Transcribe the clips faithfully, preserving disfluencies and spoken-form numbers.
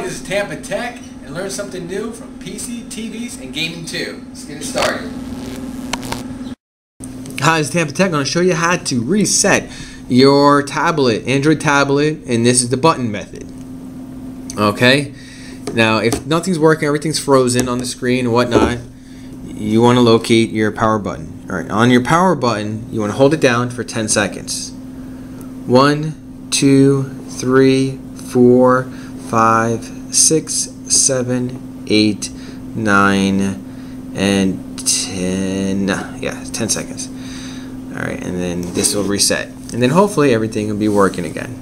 Hi, this is TampaTec, and learn something new from P C, T Vs, and gaming too. Let's get it started. Hi, this is TampaTec. I'm going to show you how to reset your tablet, Android tablet, and this is the button method. Okay? Now, if nothing's working, everything's frozen on the screen and whatnot, you want to locate your power button. Alright, on your power button, you want to hold it down for ten seconds. One, two, three, four, five, six, seven, eight, nine, and ten. Yeah, ten seconds. All right, and then this will reset, and then hopefully everything will be working again.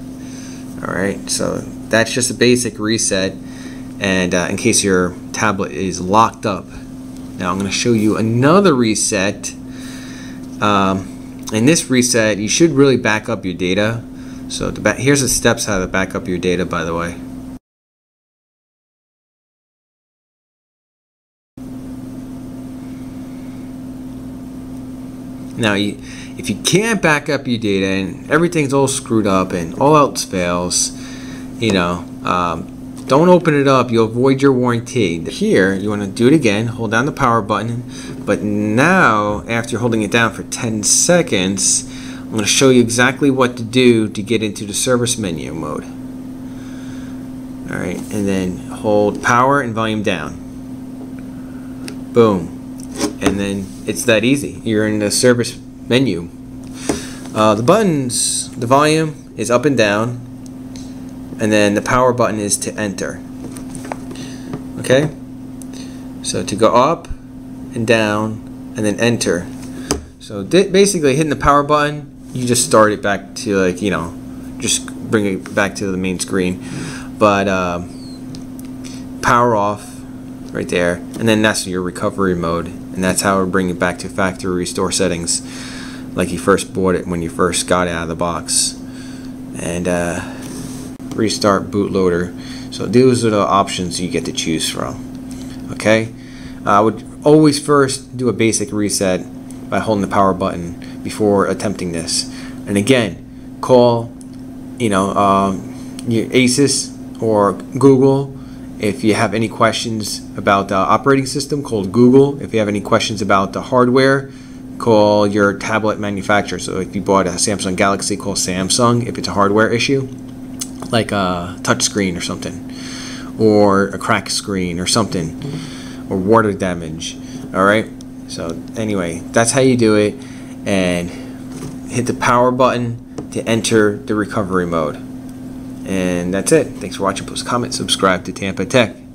All right, so that's just a basic reset, and uh, in case your tablet is locked up. Now I'm going to show you another reset. Um, in this reset, you should really back up your data. So to back, here's the steps how to back up your data, by the way. Now, you, if you can't back up your data and everything's all screwed up and all else fails, you know, um, don't open it up. You'll void your warranty. Here, you want to do it again. Hold down the power button. But now, after holding it down for ten seconds, I'm going to show you exactly what to do to get into the service menu mode. All right, and then hold power and volume down. Boom. And then it's that easy. You're in the service menu. Uh, the buttons, the volume is up and down, and then the power button is to enter. Okay? So to go up and down and then enter. So basically hitting the power button, you just start it back to, like, you know, just bring it back to the main screen. But uh, power off right there, and then that's your recovery mode, and that's how we bring it back to factory restore settings like you first bought it when you first got it out of the box. And uh, restart bootloader. So those are the options you get to choose from. Okay? I would always first do a basic reset by holding the power button before attempting this. And again, call, you know, um, your ASUS or Google if you have any questions about the operating system. Call Google if you have any questions about the hardware. Call your tablet manufacturer. So if you bought a Samsung Galaxy, call Samsung if it's a hardware issue, like a touch screen or something, or a cracked screen or something, or water damage. All right. So anyway, that's how you do it, and hit the power button to enter the recovery mode. And that's it. Thanks for watching. Please comment, subscribe to TampaTec.